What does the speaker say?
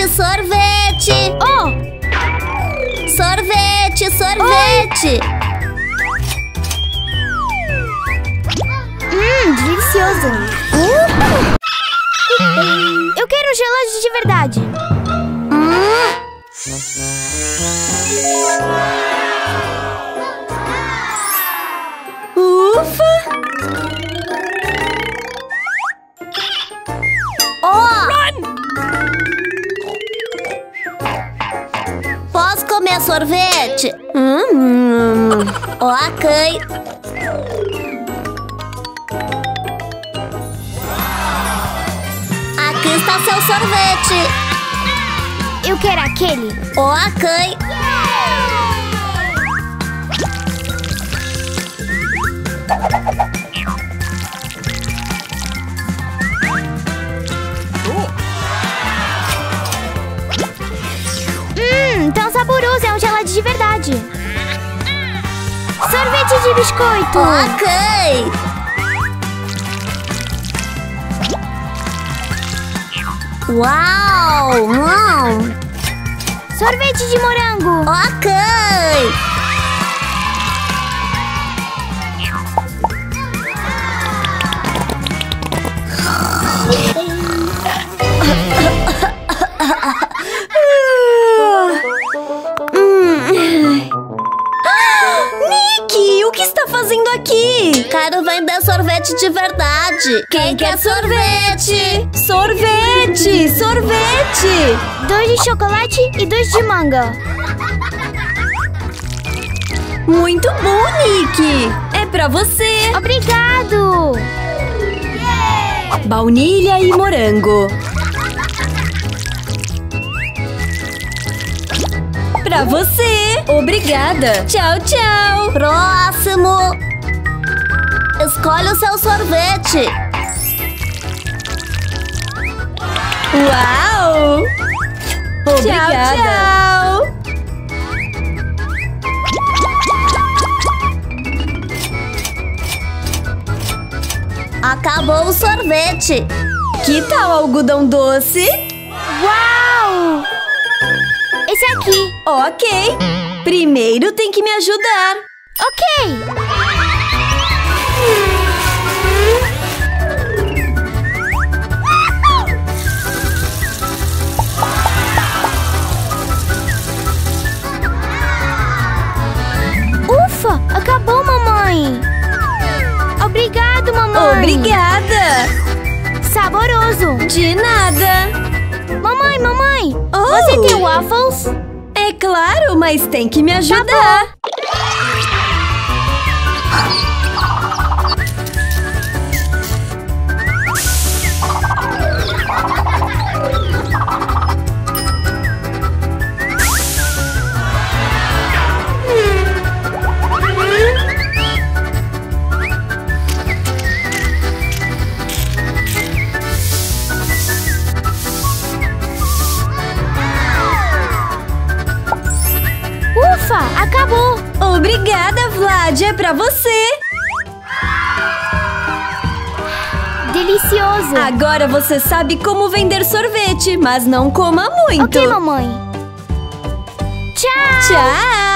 sorvete, sorvete. Oh! Sorvete, sorvete. Delicioso. Eu quero gelado de verdade. Ufa! Posso comer sorvete? Ok. Aqui está seu sorvete. Eu quero aquele. Ok. Yeah! Saboroso, é um gelado de verdade. Sorvete de biscoito. Ok. Uau. Sorvete de morango. Ok. Quero vender sorvete de verdade. Quem quer sorvete? Sorvete, sorvete. 2 de chocolate e 2 de manga. Muito bom, Niki. É pra você. Obrigado. Yeah. Baunilha e morango. Pra você. Obrigada. Tchau, tchau. Próximo. Escolhe o seu sorvete. Uau! Obrigada. Tchau, tchau. Acabou o sorvete. Que tal algodão doce? Uau! Esse aqui. Ok. Primeiro tem que me ajudar. Ok. Ufa, acabou, mamãe. Obrigado, mamãe. Obrigada. Saboroso. De nada. Mamãe, mamãe, você tem waffles? É claro, mas tem que me ajudar. Tá. Acabou! Obrigada, Vlad! É pra você! Delicioso! Agora você sabe como vender sorvete, mas não coma muito! Ok, mamãe! Tchau! Tchau!